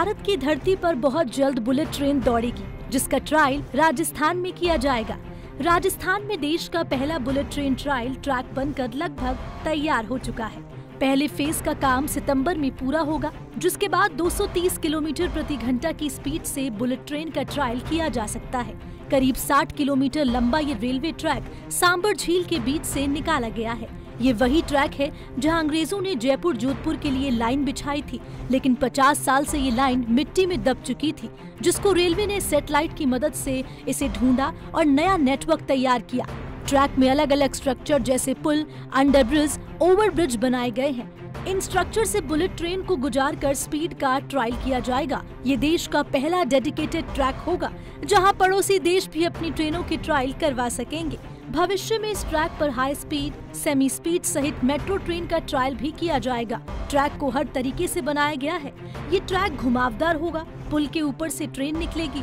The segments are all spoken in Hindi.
भारत की धरती पर बहुत जल्द बुलेट ट्रेन दौड़ेगी, जिसका ट्रायल राजस्थान में किया जाएगा। राजस्थान में देश का पहला बुलेट ट्रेन ट्रायल ट्रैक बनकर लगभग तैयार हो चुका है। पहले फेज का काम सितंबर में पूरा होगा, जिसके बाद 230 किलोमीटर प्रति घंटा की स्पीड से बुलेट ट्रेन का ट्रायल किया जा सकता है। करीब 60 किलोमीटर लंबा ये रेलवे ट्रैक सांबर झील के बीच से निकाला गया है। ये वही ट्रैक है जहां अंग्रेजों ने जयपुर जोधपुर के लिए लाइन बिछाई थी, लेकिन 50 साल से ये लाइन मिट्टी में दब चुकी थी, जिसको रेलवे ने सैटेलाइट की मदद से इसे ढूंढा और नया नेटवर्क तैयार किया। ट्रैक में अलग अलग स्ट्रक्चर जैसे पुल, अंडरब्रिज, ओवरब्रिज बनाए गए हैं। इन स्ट्रक्चर से बुलेट ट्रेन को गुजार कर स्पीड का ट्रायल किया जाएगा। ये देश का पहला डेडिकेटेड ट्रैक होगा जहां पड़ोसी देश भी अपनी ट्रेनों के ट्रायल करवा सकेंगे। भविष्य में इस ट्रैक पर हाई स्पीड, सेमी स्पीड सहित मेट्रो ट्रेन का ट्रायल भी किया जाएगा। ट्रैक को हर तरीके से बनाया गया है। ये ट्रैक घुमावदार होगा। पुल के ऊपर से ट्रेन निकलेगी।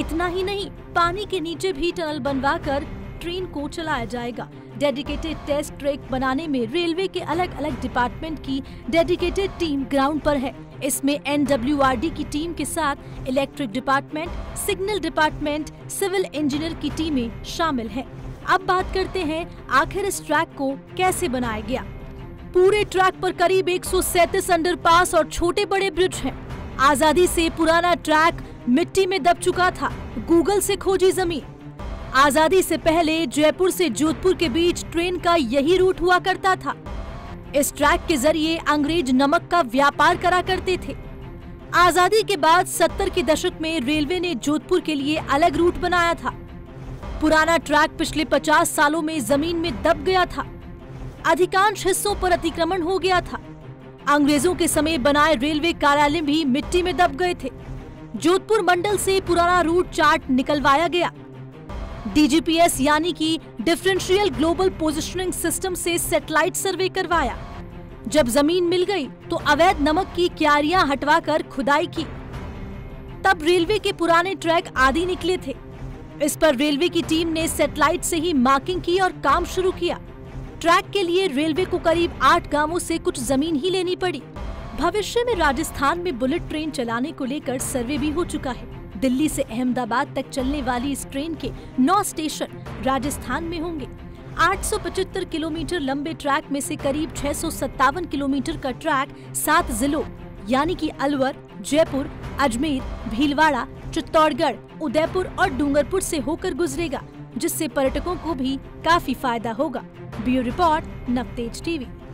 इतना ही नहीं, पानी के नीचे भी टनल बनवा कर ट्रेन को चलाया जाएगा। डेडिकेटेड टेस्ट ट्रैक बनाने में रेलवे के अलग अलग डिपार्टमेंट की डेडिकेटेड टीम ग्राउंड पर है। इसमें एनडब्ल्यूआरडी की टीम के साथ electric department, signal department, civil engineer की टीमें शामिल हैं। अब बात करते हैं आखिर इस ट्रैक को कैसे बनाया गया। पूरे ट्रैक पर करीब 137 अंडरपास और छोटे बड़े ब्रिज हैं। आजादी से पुराना ट्रैक मिट्टी में दब चुका था। गूगल से खोजी जमीन। आजादी से पहले जयपुर से जोधपुर के बीच ट्रेन का यही रूट हुआ करता था। इस ट्रैक के जरिए अंग्रेज नमक का व्यापार करा करते थे। आजादी के बाद 70 के दशक में रेलवे ने जोधपुर के लिए अलग रूट बनाया था। पुराना ट्रैक पिछले 50 सालों में जमीन में दब गया था। अधिकांश हिस्सों पर अतिक्रमण हो गया था। अंग्रेजों के समय बनाए रेलवे कार्यालय भी मिट्टी में दब गए थे। जोधपुर मंडल से पुराना रूट चार्ट निकलवाया गया। डीजीपीएस यानी कि डिफरेंशियल ग्लोबल पोजिशनिंग सिस्टम से सैटेलाइट सर्वे करवाया। जब जमीन मिल गई तो अवैध नमक की क्यारियां हटवाकर खुदाई की। तब रेलवे के पुराने ट्रैक आदि निकले थे। इस पर रेलवे की टीम ने सैटेलाइट से ही मार्किंग की और काम शुरू किया। ट्रैक के लिए रेलवे को करीब 8 गांवों से कुछ जमीन ही लेनी पड़ी। भविष्य में राजस्थान में बुलेट ट्रेन चलाने को लेकर सर्वे भी हो चुका है। दिल्ली से अहमदाबाद तक चलने वाली इस ट्रेन के 9 स्टेशन राजस्थान में होंगे। 875 किलोमीटर लंबे ट्रैक में से करीब 657 किलोमीटर का ट्रैक 7 जिलों यानी कि अलवर, जयपुर, अजमेर, भीलवाड़ा, चित्तौड़गढ़, उदयपुर और डूंगरपुर से होकर गुजरेगा, जिससे पर्यटकों को भी काफी फायदा होगा। Bureau report, Navtej TV.